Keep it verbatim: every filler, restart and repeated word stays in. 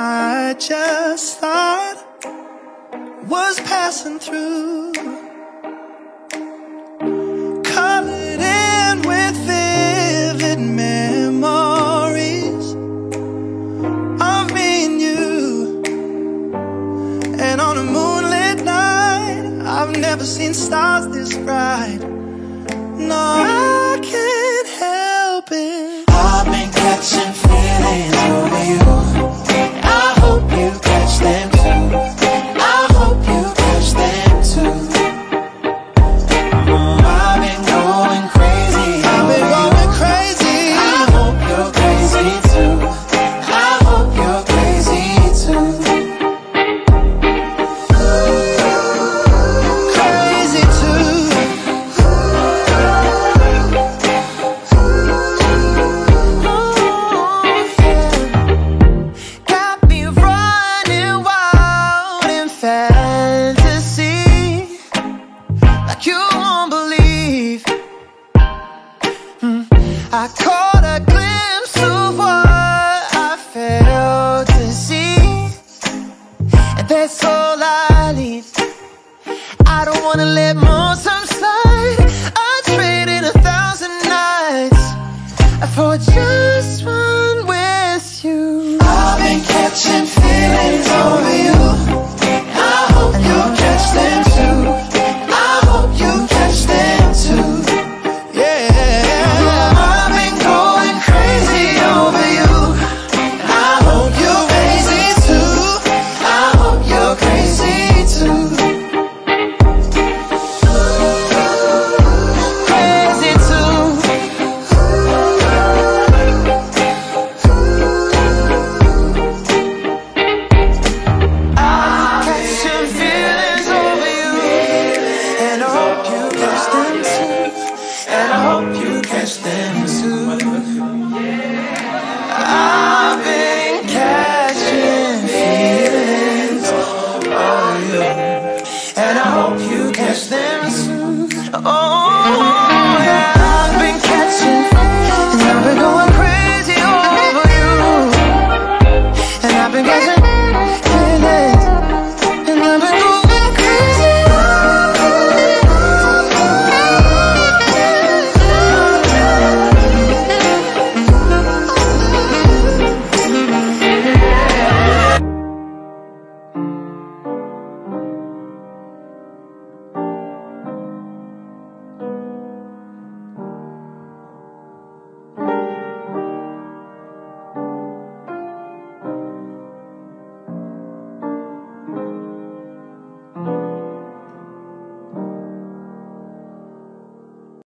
I just thought was passing through, colored in with vivid memories of me and you. And on a moonlit night, I've never seen stars this bright. No, I can't help it. I've been catching feelings over you. I caught a glimpse of what I failed to see, and that's all I need. I don't wanna let more time slide. I traded a thousand nights for just one with you. I've been catching feelings over you. I hope you'll catch them too. And I hope you catch them soon. Oh.